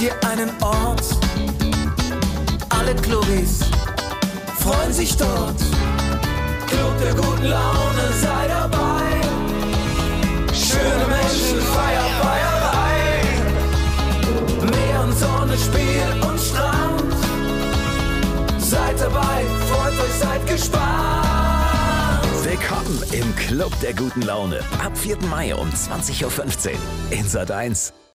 dir einen Ort. Alle Clubis freuen sich dort. Club der guten Laune, sei dabei. Schöne Menschen, Feier, Feierei. Meer und Sonne, Spiel und Strand. Seid dabei, freut euch, seid gespannt. Willkommen im Club der guten Laune. Ab 4. Mai um 20:15 Uhr in Sat.1.